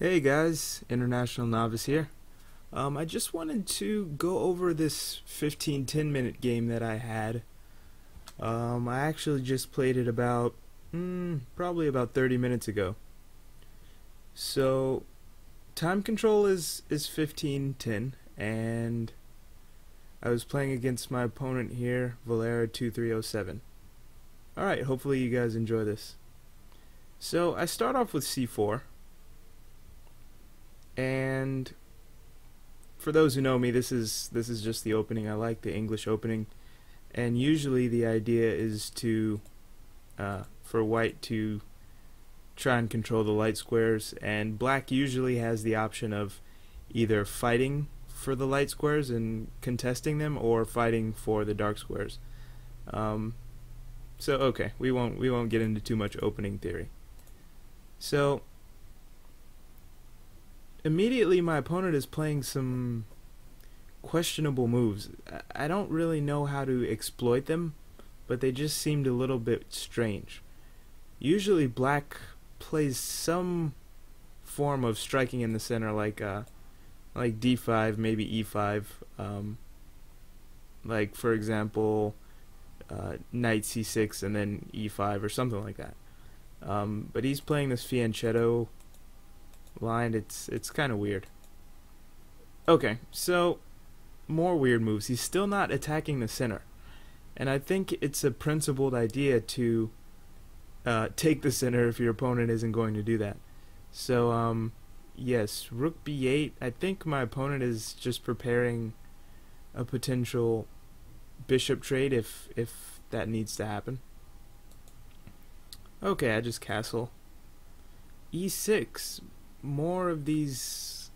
Hey guys, International Novice here. I just wanted to go over this 10-minute game that I had. I actually just played it about, probably about 30 minutes ago. So, time control is 15-10, and I was playing against my opponent here, Valera2307. Alright, hopefully you guys enjoy this. So, I start off with C4. And for those who know me, this is just the opening. I like the English opening, and usually the idea is to for white to try and control the light squares, and black usually has the option of either fighting for the light squares and contesting them, or fighting for the dark squares. So okay, we won't get into too much opening theory. So immediately my opponent is playing some questionable moves. I don't really know how to exploit them, but they just seemed a little bit strange. Usually black plays some form of striking in the center, like D5, maybe E5, like for example knight C6 and then E5 or something like that. But he's playing this fianchetto line. It's kind of weird. Okay, so more weird moves. He's still not attacking the center, and I think it's a principled idea to take the center if your opponent isn't going to do that. So yes, Rook B8. I think my opponent is just preparing a potential bishop trade if that needs to happen. Okay, I just castle. E6. More of these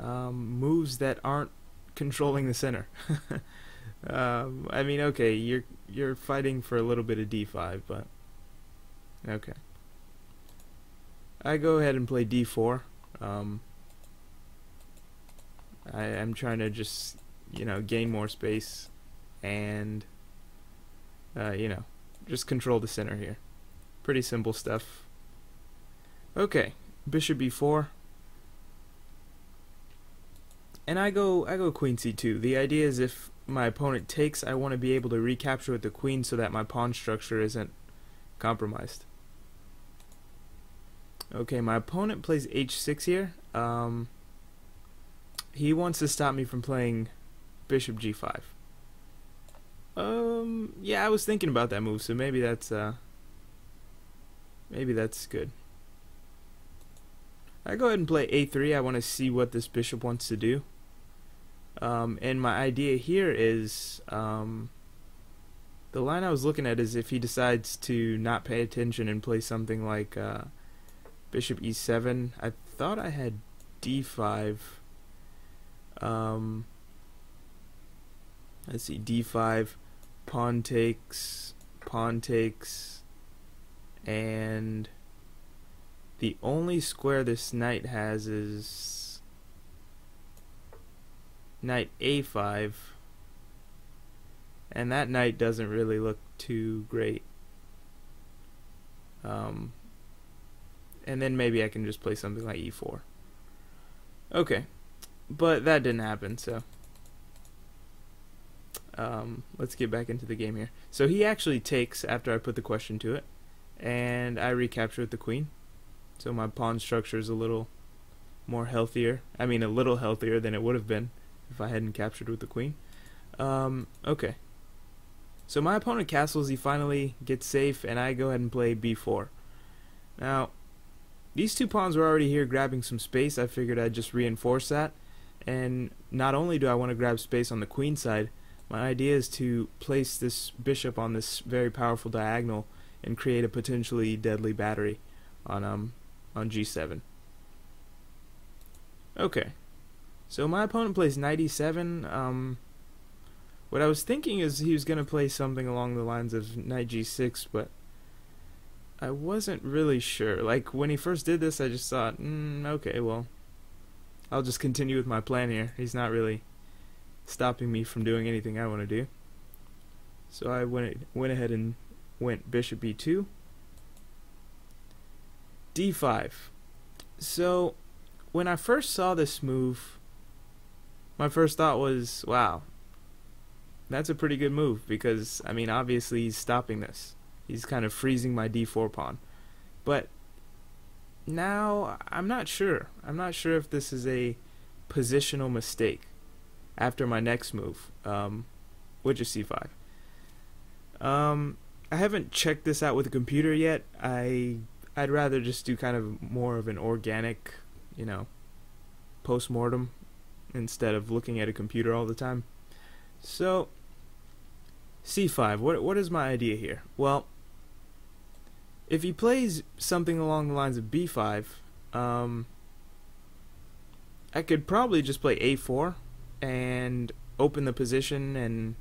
moves that aren't controlling the center. I mean, okay, you're fighting for a little bit of D5, but okay. I go ahead and play D4. I'm trying to just gain more space and just control the center here. Pretty simple stuff. Okay. Bishop B4, and I go Queen C2. The idea is if my opponent takes, I want to be able to recapture with the queen so that my pawn structure isn't compromised. Okay, my opponent plays H6 here. He wants to stop me from playing Bishop G5. Yeah, I was thinking about that move, so maybe that's good. I go ahead and play A3. I want to see what this bishop wants to do. And my idea here is the line I was looking at is if he decides to not pay attention and play something like Bishop E7. I thought I had D5. Let's see, D5, pawn takes, and the only square this knight has is knight A5, and that knight doesn't really look too great. And then maybe I can just play something like E4. Okay, but that didn't happen, so let's get back into the game here. So he actually takes after I put the question to it, and I recapture with the queen. So my pawn structure is a little more healthier. I mean, a little healthier than it would have been if I hadn't captured with the queen. Okay. So my opponent castles. He finally gets safe, and I go ahead and play B4. Now, these two pawns were already here grabbing some space. I figured I'd just reinforce that. And not only do I want to grab space on the queen side, my idea is to place this bishop on this very powerful diagonal and create a potentially deadly battery on G7. Okay, so my opponent plays knight E7. What I was thinking is he was going to play something along the lines of knight G6, but I wasn't really sure. Like, when he first did this, I just thought, okay, well, I'll just continue with my plan here. He's not really stopping me from doing anything I want to do. So I went ahead and went bishop B2. D5. So when I first saw this move, my first thought was, wow, that's a pretty good move, because I mean obviously he's stopping this. He's kind of freezing my d4 pawn. But now I'm not sure. I'm not sure if this is a positional mistake after my next move, which is c5. I haven't checked this out with a computer yet. I'd rather just do kind of more of an organic, you know, post-mortem instead of looking at a computer all the time. So c5, what is my idea here? Well, if he plays something along the lines of b5, I could probably just play a4 and open the position, and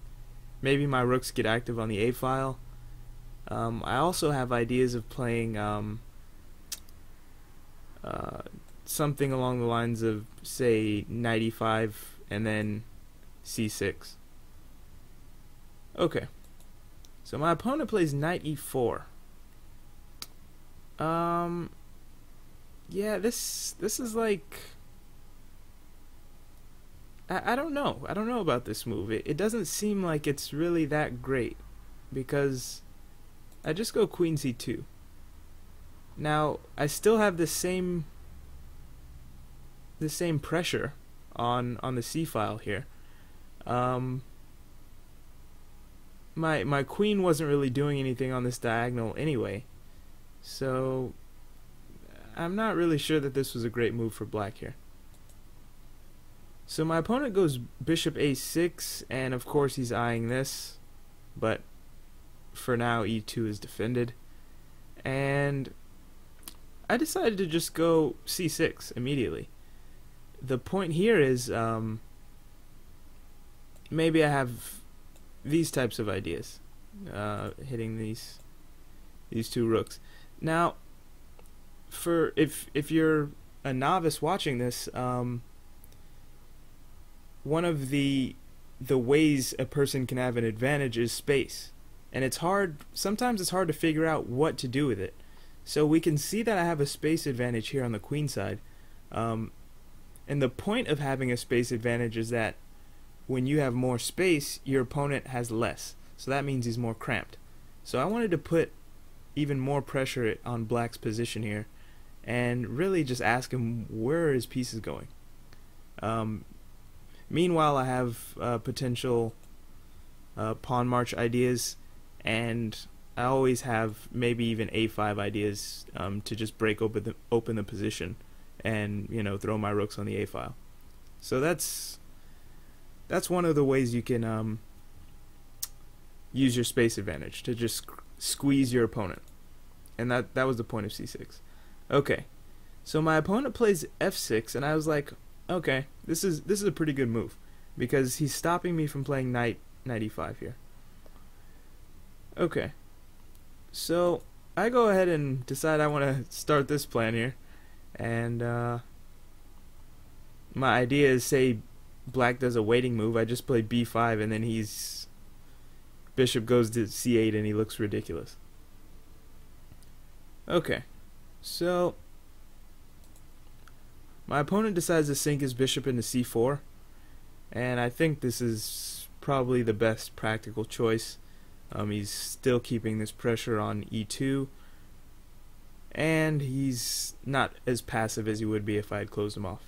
maybe my rooks get active on the a file. I also have ideas of playing something along the lines of, say, knight e5 and then c6. Okay, so my opponent plays knight e4. Yeah, this is like, I don't know. I don't know about this move. It doesn't seem like it's really that great, because I just go queen c2. Now I still have the same pressure on the c file here. My queen wasn't really doing anything on this diagonal anyway, so I'm not really sure that this was a great move for black here. So my opponent goes bishop a6, and of course he's eyeing this, but for now e2 is defended, and I decided to just go c6 immediately. The point here is, maybe I have these types of ideas, hitting these two rooks. Now, for if you're a novice watching this, one of the ways a person can have an advantage is space, and it's hard. Sometimes it's hard to figure out what to do with it. So we can see that I have a space advantage here on the queen side, and the point of having a space advantage is that when you have more space, your opponent has less. So that means he's more cramped. So I wanted to put even more pressure on black's position here, and really just ask him where his piece is going. Meanwhile, I have potential pawn march ideas, and I always have maybe even a5 ideas to just break open the position, and you know, throw my rooks on the a file. So that's one of the ways you can use your space advantage to just squeeze your opponent, and that was the point of c6. Okay, so my opponent plays f6, and I was like, okay, this is a pretty good move, because he's stopping me from playing knight e5 here. Okay, so I go ahead and decide I want to start this plan here, and my idea is, say black does a waiting move, I just play b5, and then he's bishop goes to c8 and he looks ridiculous. Okay, so my opponent decides to sink his bishop into c4, and I think this is probably the best practical choice. He's still keeping this pressure on e2, and he's not as passive as he would be if I had closed him off.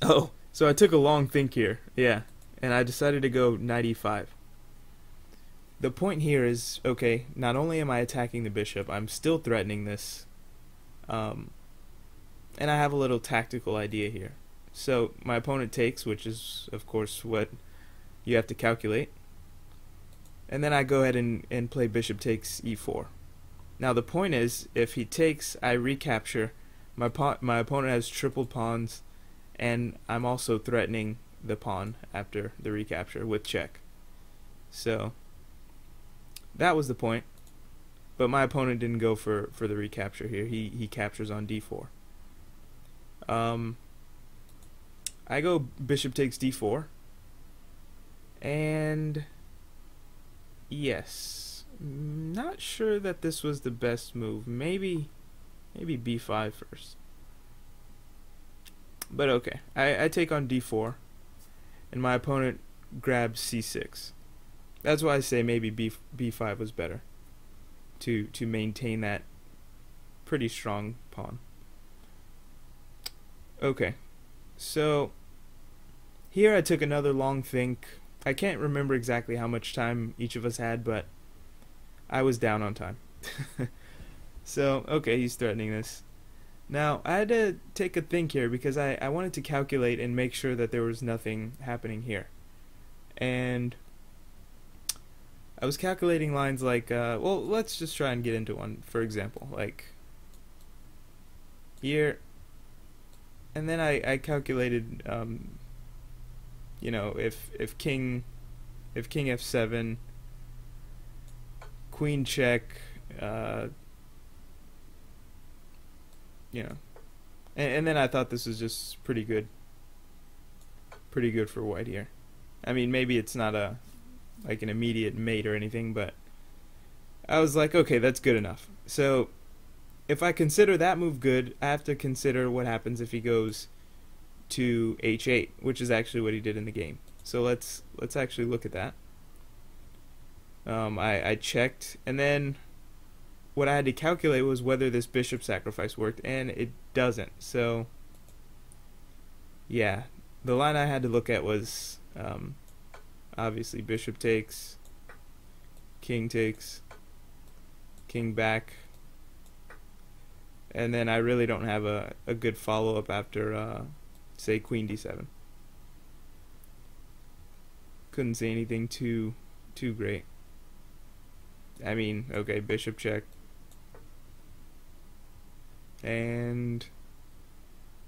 Oh, so I took a long think here, yeah, and I decided to go knight e5. The point here is, okay, not only am I attacking the bishop, I'm still threatening this, and I have a little tactical idea here. So my opponent takes, which is of course what you have to calculate, and then I go ahead and play bishop takes e4. Now the point is, if he takes, I recapture, my opponent has triple pawns, and I'm also threatening the pawn after the recapture with check. So that was the point, but my opponent didn't go for the recapture here. He captures on d4. I go bishop takes d4, and yes, not sure that this was the best move. Maybe Maybe b5 first. But okay, I take on d4, and my opponent grabs c6. That's why I say maybe b5 was better to maintain that pretty strong pawn. Okay, so here I took another long think. I can't remember exactly how much time each of us had, but I was down on time. So, okay, he's threatening this. Now, I had to take a think here because I wanted to calculate and make sure that there was nothing happening here. And I was calculating lines like, well, let's just try and get into one, for example, like here. And then I calculated, you know, if king f7, queen check, you know, and then I thought this was just pretty good for white here. I mean, maybe it's not a like an immediate mate or anything, but I was like, okay, that's good enough. So if I consider that move good, I have to consider what happens if he goes to h8, which is actually what he did in the game. So let's actually look at that. I checked, and then what I had to calculate was whether this bishop sacrifice worked, and it doesn't. So yeah, the line I had to look at was obviously bishop takes, king back, and then I really don't have a good follow-up after say queen d7. Couldn't say anything too great. I mean, okay, bishop check, and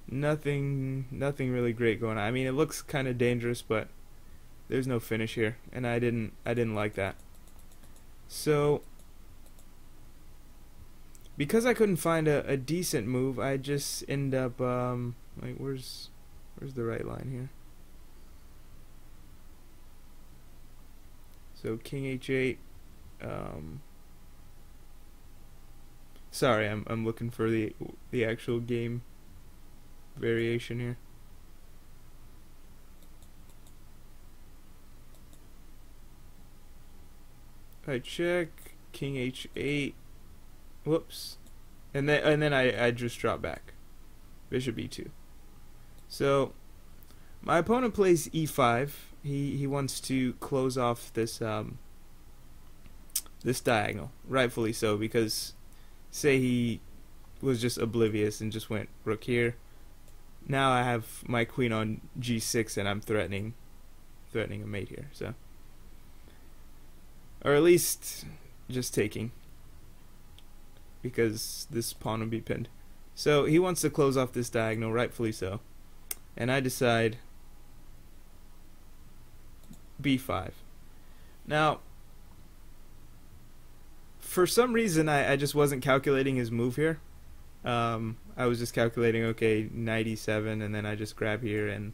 nothing really great going on. I mean, it looks kind of dangerous, but there's no finish here, and I didn't like that. So because I couldn't find a decent move, I just end up like, where's the right line here? So king h8. Sorry, I'm looking for the actual game variation here. I check, king h8, whoops, and then I just drop back, bishop e2. So my opponent plays e5. He wants to close off this this diagonal, rightfully so, because say he was just oblivious and just went rook here. Now I have my queen on g6, and I'm threatening a mate here, so, or at least just taking, because this pawn would be pinned. So he wants to close off this diagonal, rightfully so, and I decide b5. Now, for some reason, I just wasn't calculating his move here. I was just calculating, okay, knight e7, and then I just grab here, and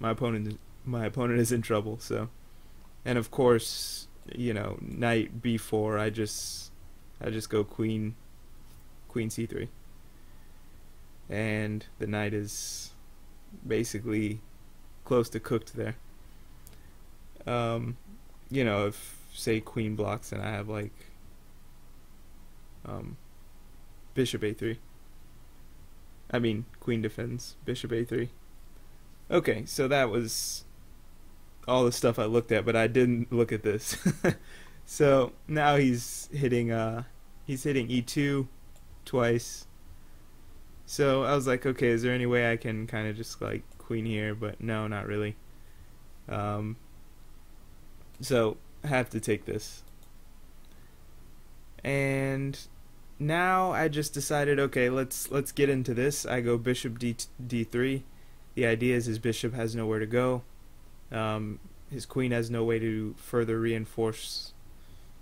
my opponent is in trouble. So, and of course, you know, knight b4. I just go queen c3, and the knight is basically close to cooked there. You know, if say queen blocks, and I have like bishop a3. I mean, queen defends, bishop a3. Okay, so that was all the stuff I looked at, but I didn't look at this. So now he's hitting e2 twice. So I was like, okay, is there any way I can kind of just like queen here? But no, not really. So I have to take this. And now I just decided, okay, let's get into this. I go bishop d3. The idea is his bishop has nowhere to go. His queen has no way to further reinforce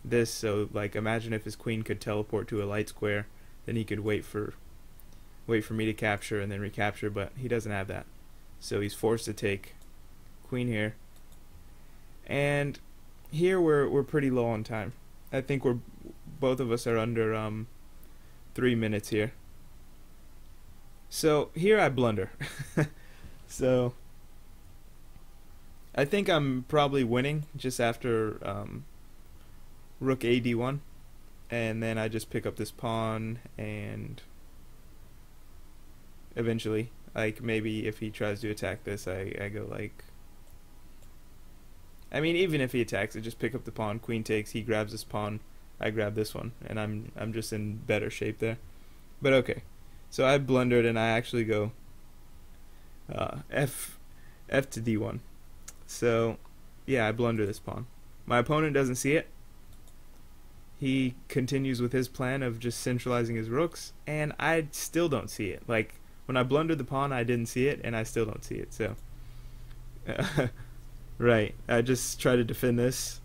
this. So, like, imagine if his queen could teleport to a light square, then he could wait for me to capture and then recapture. But he doesn't have that, so he's forced to take queen here. And here we're pretty low on time. I think both of us are under 3 minutes here, So here I blunder. So I think I'm probably winning just after rook a d1, and then I just pick up this pawn, and eventually, like, maybe if he tries to attack this, I go like, I mean, even if he attacks, I just pick up the pawn, queen takes, he grabs this pawn, I grab this one, and I'm just in better shape there. But okay, so I blundered, and I actually go f to d1. So yeah, I blunder this pawn. My opponent doesn't see it. He continues with his plan of just centralizing his rooks, and I still don't see it. Like, when I blundered the pawn, I didn't see it, and I still don't see it. So right, I just try to defend this,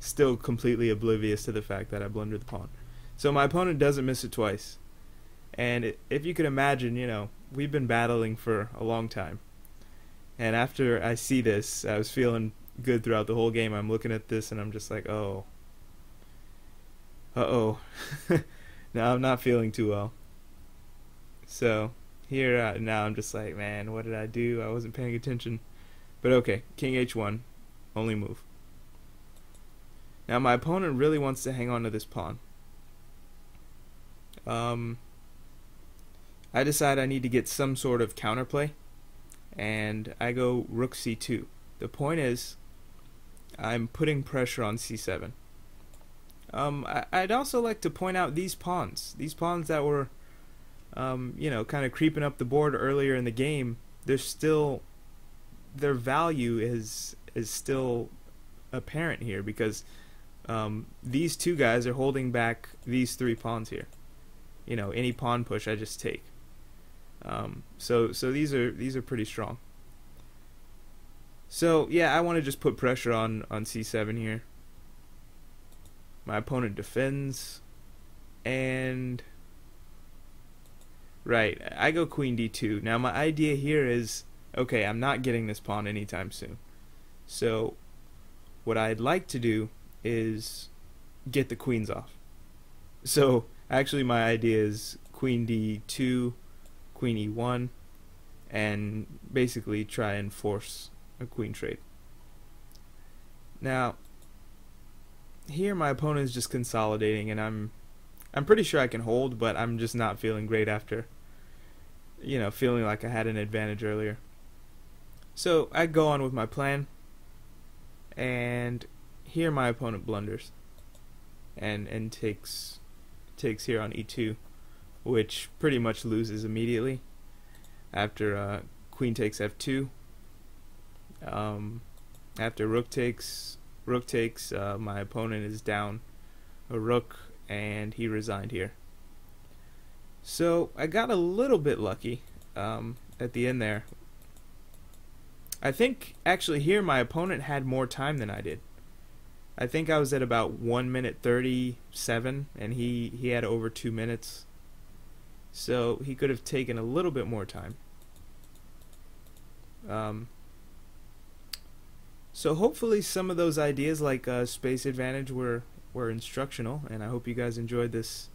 still completely oblivious to the fact that I blundered the pawn. So my opponent doesn't miss it twice. And if you could imagine, you know, we've been battling for a long time. And after I see this, I was feeling good throughout the whole game. I'm looking at this and I'm just like, oh. Uh-oh. Now I'm not feeling too well. So here, now I'm just like, man, what did I do? I wasn't paying attention. But okay, king h1, only move. Now my opponent really wants to hang on to this pawn. I decide I need to get some sort of counterplay, and I go rook c2. The point is, I'm putting pressure on c7. I'd also like to point out these pawns that were, you know, kind of creeping up the board earlier in the game. They're still, their value is still apparent here, because these two guys are holding back these three pawns here. You know, any pawn push I just take. So these are pretty strong. So yeah, I want to just put pressure on c7 here. My opponent defends, and right, I go queen d2. Now my idea here is, okay, I'm not getting this pawn anytime soon. So what I'd like to do is get the queens off. So actually my idea is queen d2, queen e1, and basically try and force a queen trade. Now here my opponent is just consolidating, and I'm pretty sure I can hold, but I'm just not feeling great after, you know, feeling like I had an advantage earlier. So I go on with my plan, and here my opponent blunders and takes here on e2, which pretty much loses immediately after queen takes f2, after rook takes, my opponent is down a rook, and he resigned here. So I got a little bit lucky at the end there. I think actually here my opponent had more time than I did. I think I was at about 1:37, and he had over 2 minutes, so he could have taken a little bit more time. So hopefully some of those ideas, like space advantage, were instructional, and I hope you guys enjoyed this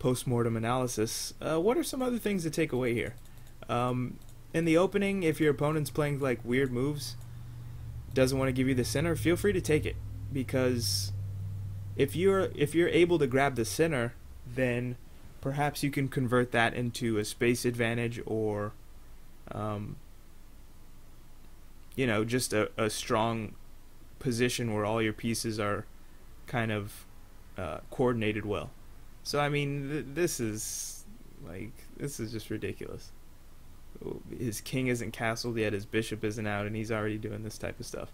post-mortem analysis. What are some other things to take away here? In the opening, if your opponent's playing like weird moves, doesn't want to give you the center, feel free to take it, because if you're able to grab the center, then perhaps you can convert that into a space advantage, or you know, just a strong position where all your pieces are kind of coordinated well. So I mean, this is just ridiculous. His king isn't castled yet, his bishop isn't out, and he's already doing this type of stuff.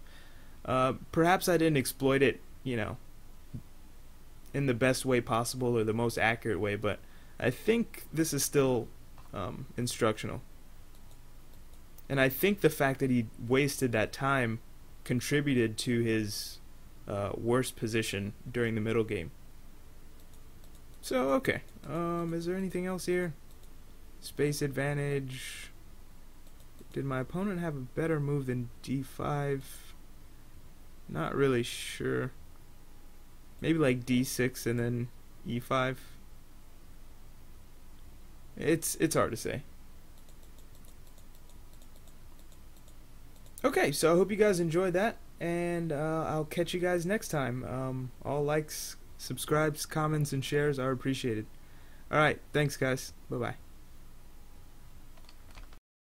Perhaps I didn't exploit it, you know, in the best way possible or the most accurate way, but I think this is still instructional. And I think the fact that he wasted that time contributed to his worst position during the middle game. So okay, is there anything else here? Space advantage. Did my opponent have a better move than d5? Not really sure. Maybe like d6 and then e5. It's hard to say. Okay, so I hope you guys enjoyed that, and I'll catch you guys next time. All likes, subscribes, comments, and shares are appreciated. All right, thanks guys. Bye-bye.